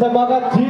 SMA KR.